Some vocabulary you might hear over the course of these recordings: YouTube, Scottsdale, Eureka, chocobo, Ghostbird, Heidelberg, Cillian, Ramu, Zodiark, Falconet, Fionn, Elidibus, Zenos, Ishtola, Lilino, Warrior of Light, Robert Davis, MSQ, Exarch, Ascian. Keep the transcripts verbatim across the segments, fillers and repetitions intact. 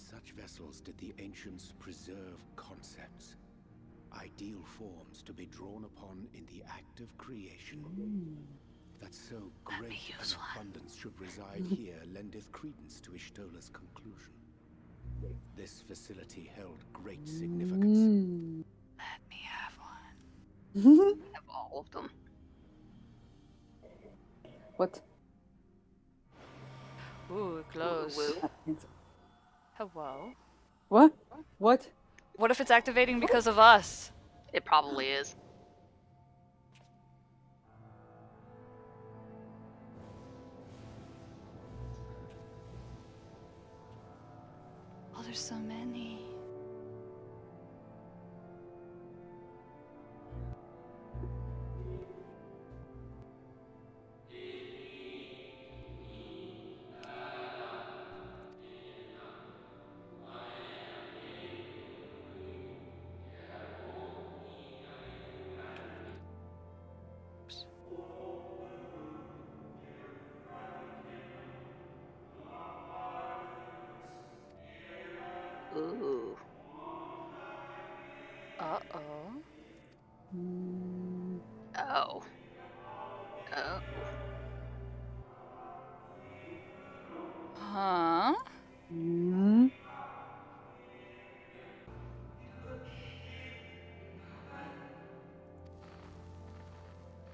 such vessels did the ancients preserve concepts, ideal forms to be drawn upon in the act of creation. Ooh. That so great an abundance should reside here lendeth credence to Ishtola's conclusion. This facility held great significance. Mm. Let me have one. I have all of them. What? Ooh, close. Ooh. Hello? What? What? What if it's activating because of us? It probably is. Oh, there's so many.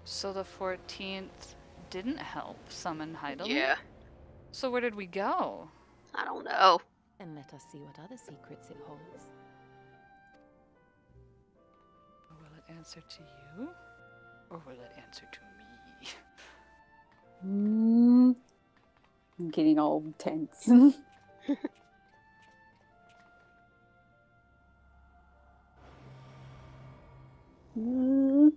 So the fourteenth didn't help summon Heidelberg? Yeah. So where did we go? I don't know. And let us see what other secrets it holds. Or will it answer to you? Or will it answer to me? Mm, I'm getting all tense. mm.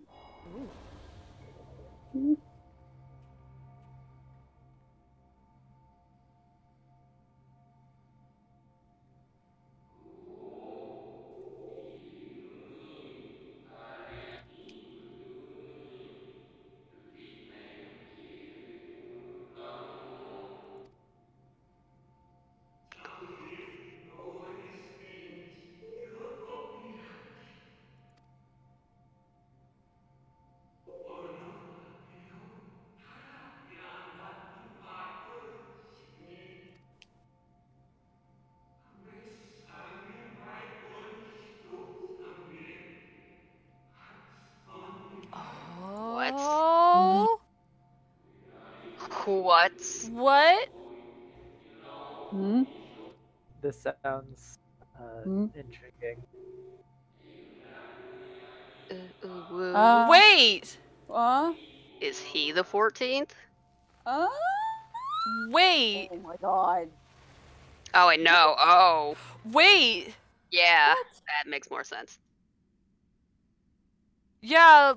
What? What? Hmm? This sounds uh, hmm? intriguing. Uh, Wait! Uh? Is he the fourteenth? Uh? Wait! Oh my god. Oh, I know. Oh. Wait! Yeah, what? That makes more sense. Yeah,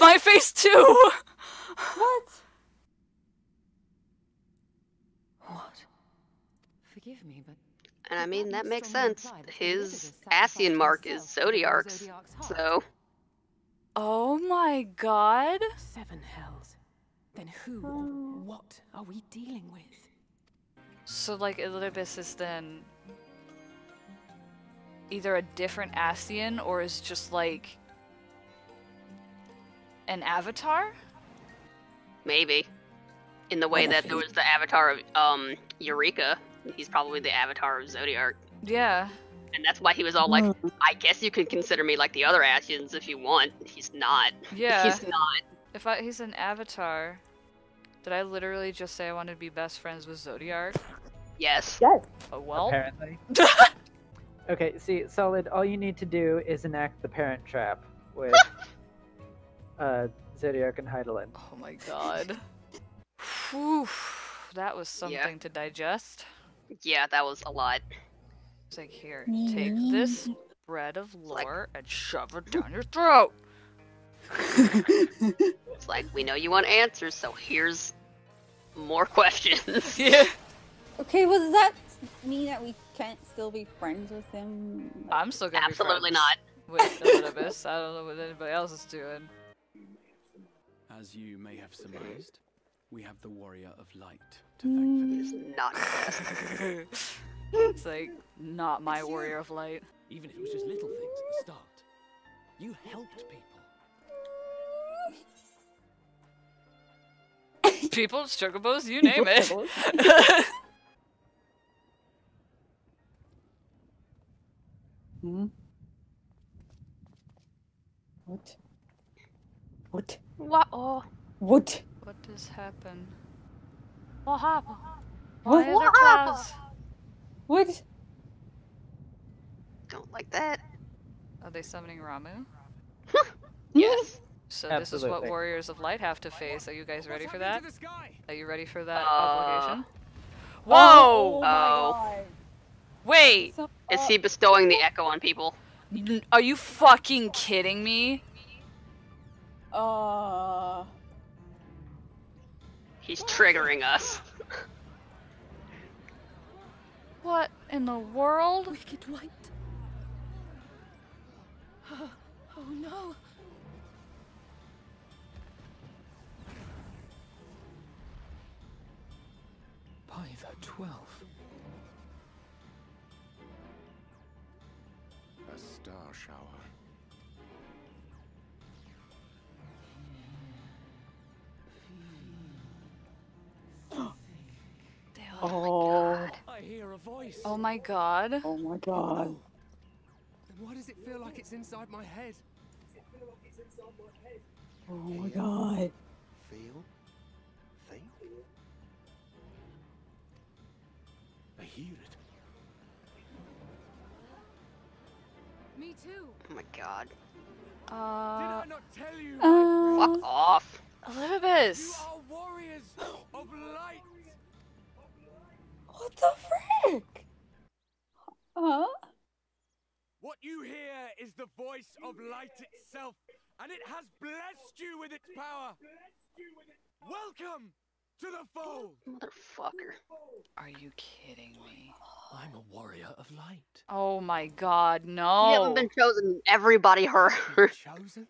my face too! What? Forgive me, but and I mean, that makes sense. His Ascian mark is Zodiark's, so... Oh my god! Seven hells. Then who or what are we dealing with? So, like, Elidibus is then... either a different Ascian, or is just, like... an avatar? Maybe. In the way that there was the avatar of, um, Eureka. He's probably the avatar of Zodiark. Yeah. And that's why he was all like, I guess you could consider me like the other Ascians if you want. He's not. Yeah. He's not. If I, he's an avatar, did I literally just say I wanted to be best friends with Zodiark? Yes. Yes. Oh, well. Apparently. Okay, see, Solid, all you need to do is enact the parent trap with uh, Zodiark and Heidelberg. Oh my god. Whew. That was something yeah. to digest. Yeah, that was a lot. It's like, here, take this bread of lore like, and shove it down your throat! It's like, we know you want answers, so here's more questions. Yeah. Okay, well, does that mean that we can't still be friends with him? Like, I'm still gonna absolutely be friends not. With Elidibus. I don't know what anybody else is doing. As you may have surmised, we have the Warrior of Light to thank for this. Not It's like, not my it's Warrior you. of Light. Even if it was just little things at the start. You helped people. People, chocobos, you name it. Hmm? What? What? What? Oh. What? What does happen? What happened? What? Why what? Clouds? What? Don't like that. Are they summoning Ramu? Yes. So Absolutely. This is what Warriors of Light have to face. Are you guys ready for that? Are you ready for that uh, obligation? Whoa! Oh. oh. Wait. So, uh, is he bestowing the echo on people? Are you fucking kidding me? Uh. He's triggering us. What in the world? Wicked White. Oh, oh no. By the twelfth. A star shower. Oh my god. I hear a voice. Oh my god. Oh my god. Why does it feel like it's inside my head? Oh my god. Feel? Think? I hear it. Me too. Oh my god. Uh, Did I not tell you? Uh, Fuck off. Elidibus. You are warriors of light. What the frick? Huh? What you hear is the voice of light itself, and it has blessed you with its power. Welcome to the fold! Motherfucker. Are you kidding me? I'm a warrior of light. Oh my god, no. You haven't been chosen. Everybody heard. Chosen?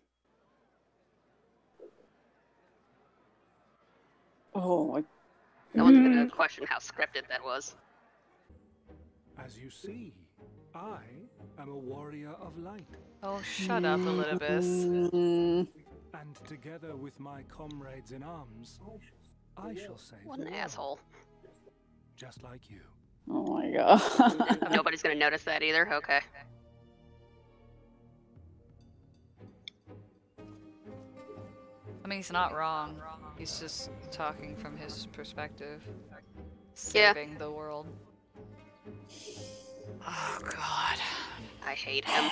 Oh my. No one's gonna question how scripted that was. As you see, I am a warrior of light. Oh, shut up, Elidibus. And together with my comrades in arms, I shall save. What an asshole. Just like you. Oh my god. Nobody's gonna notice that either? Okay. I mean, he's not wrong. He's just talking from his perspective. Saving yeah. the world. Oh god. I hate him.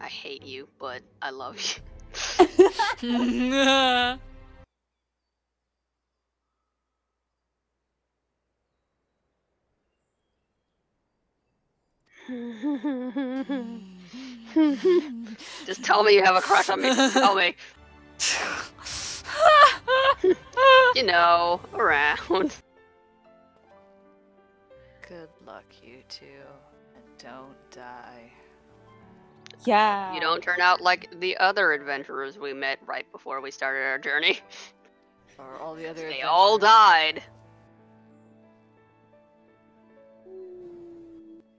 I hate you, but I love you. Nah. Just tell me you have a crush on me. Just tell me. You know, around. Good luck, you two. And don't die. Yeah. You don't turn out like the other adventurers we met right before we started our journey. Or all the other adventurers. They all died.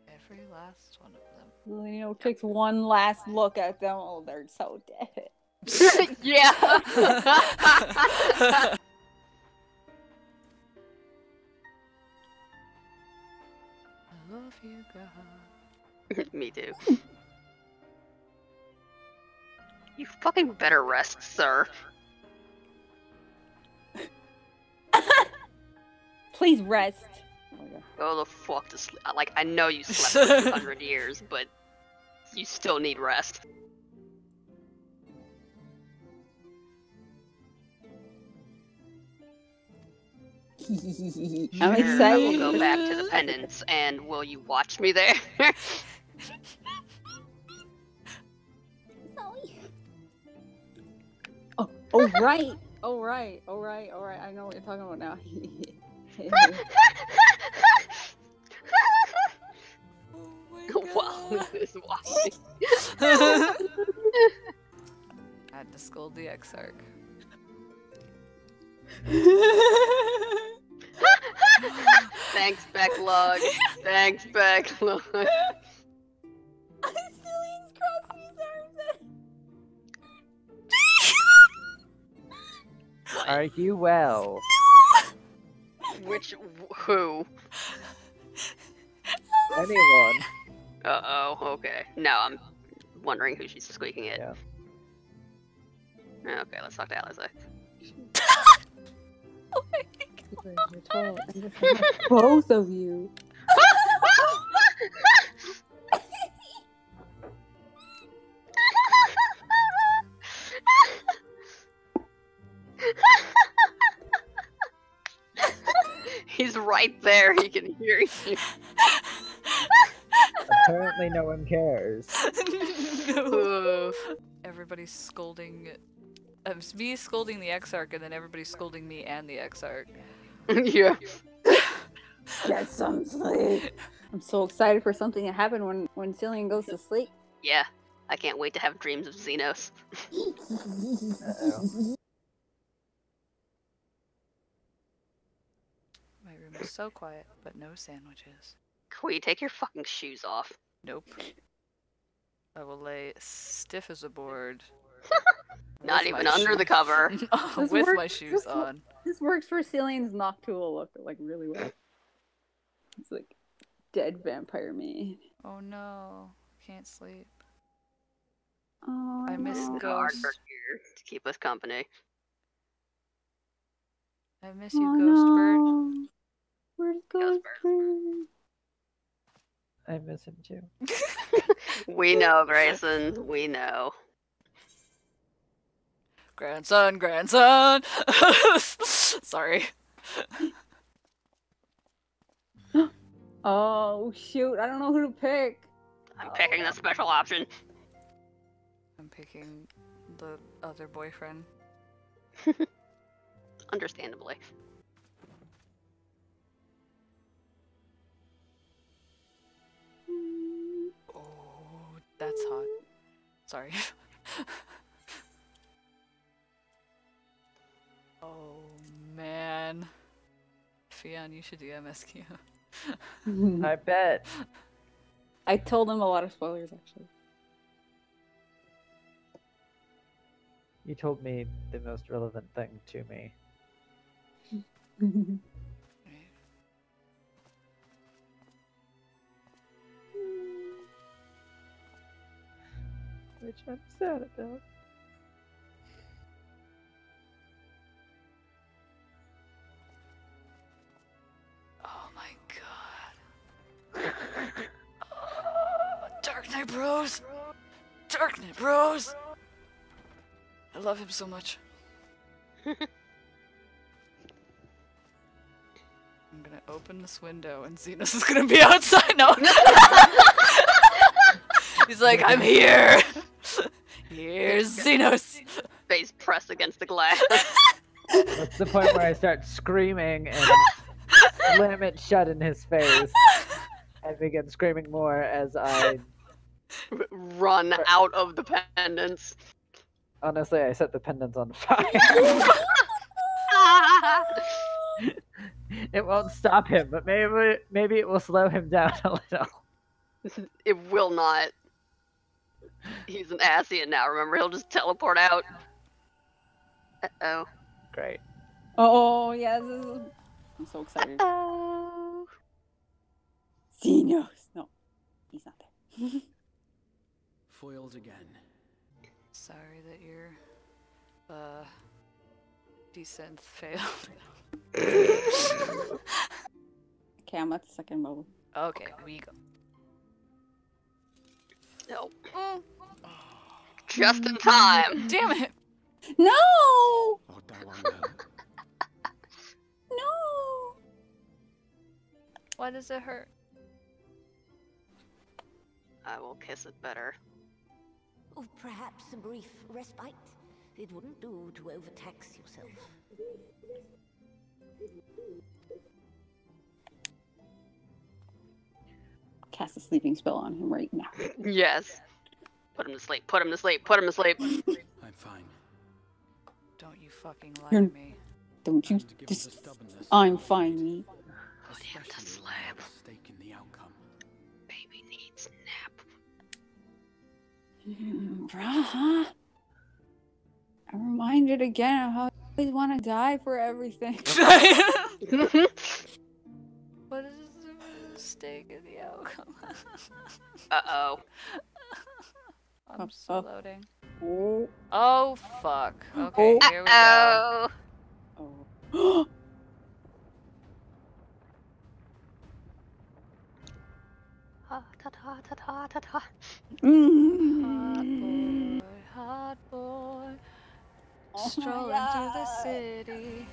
Every last one of them. Lilino takes one last look at them. Oh, they're so dead. Yeah. Love you, God. Me too. You fucking better rest, sir. Please rest. Go the fuck to sleep. Like, I know you slept for a hundred years, but you still need rest. I'm sure, excited. I will go back to the pendants, and will you watch me there? oh, oh right, oh right, oh right, oh right. I know what you're talking about now. Oh my God. Wow, I had to scold the Exarch. Thanks, backlog. Thanks, backlog. Cillian's crossing his arms. Are you well? Which who? Anyone. Uh oh. Okay. Now I'm wondering who she's squeaking at. Yeah. Okay, let's talk to Alice. Oh my God. Both of you. He's right there. He can hear you. Apparently, no one cares. No. Everybody's scolding. Um, me scolding the Exarch, and then everybody scolding me and the Exarch. Yeah. Get some sleep. I'm so excited for something to happen when when Cillian goes to sleep. Yeah, I can't wait to have dreams of Zenos. Uh-oh. My room is so quiet, but no sandwiches. Will you take your fucking shoes off? Nope. I will lay stiff as a board. Not even under the cover. Oh, with works, my shoes this, on. This works for Cillian's nocturnal look, like, really well. It's like dead vampire man. Oh no, can't sleep. Oh, I miss no. Ghost. Here to keep us company. I miss you, oh, Ghostbird. No. Where's Ghostbird? Ghost I miss him too. We know, Grayson. We know. Grandson, grandson! Sorry. Oh, shoot. I don't know who to pick. I'm picking the special option. I'm picking the other boyfriend. Understandably. Oh, that's hot. Sorry. Oh, man. Fionn, you should do M S Q. I bet. I told him a lot of spoilers, actually. You told me the most relevant thing to me. Which I'm sad about. Bros! Darknet bros! I love him so much. I'm gonna open this window and Zenos is gonna be outside. No! He's like, I'm here! Here's Zenos! Face pressed against the glass. That's the point where I start screaming and slam it shut in his face. I begin screaming more as I run out of the pendants. Honestly, I set the pendants on fire. It won't stop him, but maybe maybe it will slow him down a little. It will not. He's an Ascian now, remember? He'll just teleport out. Uh-oh. Great. Oh, yeah. This is... I'm so excited. Uh-oh. Zenos. No, he's not there. Foiled again. Sorry that your uh descent failed. Okay, I'm at the second level. Okay, we go. No. Mm. Oh. Just in time. Damn it. No. Oh, no. Why does it hurt? I will kiss it better. Oh, perhaps a brief respite. It wouldn't do to overtax yourself. Cast a sleeping spell on him right now. Yes. Put him to sleep, put him to sleep, put him to sleep. I'm fine. Don't you fucking lie You're... to me. Don't you just... I'm fine, me. Put him to slab. Mistaken the outcome. Baby needs nap. Mm, bruh, huh? I'm reminded again of how you want to die for everything. What is the mistake of the outcome? Uh oh. I'm oh, so loading. Oh. Oh fuck. Okay, oh. Here we go. Oh. Hot, hot, hot, hot, hot, hot, hot. Mm. Hot boy, hot boy. Oh, strolling through the city.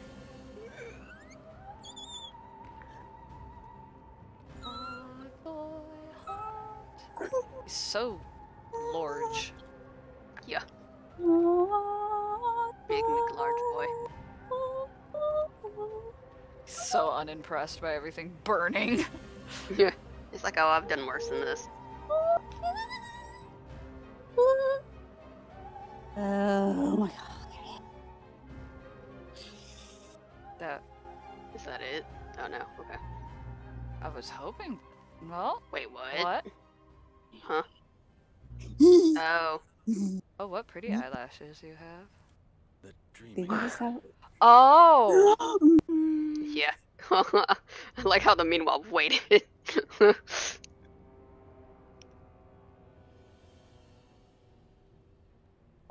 Hot boy, hot. He's so large. Yeah. Big McLarge boy. So unimpressed by everything burning. Yeah. He's like, oh, I've done worse than this. Oh my god. That. Is that it? Oh no, okay. I was hoping. Well. Wait, what? What? Huh? Oh. Oh, what pretty eyelashes you have. The dream. Oh! Yeah. I like how the meanwhile waited.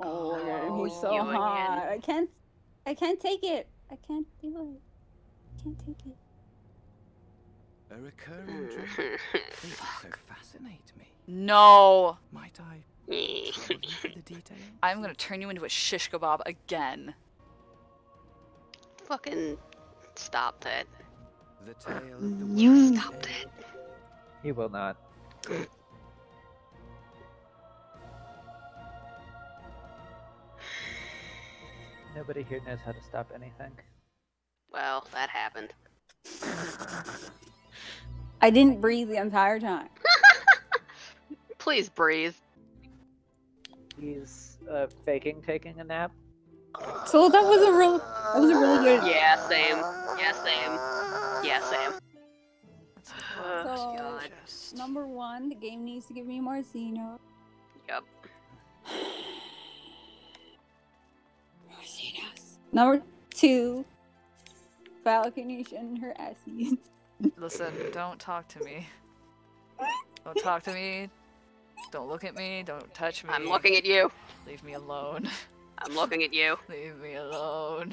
Oh my god, he's so hot. I can't I can't take it. I can't do it. I can't take it. A recurring dream. So fascinate me. No. Might I the details? I'm gonna turn you into a shish kebab again. Fucking stop that. The tale of the you stopped it. He will not. Nobody here knows how to stop anything. Well, that happened. I didn't breathe the entire time. Please breathe. He's uh, faking taking a nap. So that was a real, that was a really good. Yeah, same. Yeah, same. Yeah, same. So, God. Number one, the game needs to give me more Zenos. Yep. More Zenos. Number two, Falconet and her Ascian. Listen, don't talk to me. Don't talk to me. Don't look at me. Don't touch me. I'm looking at you. Leave me alone. I'm looking at you. Leave me alone.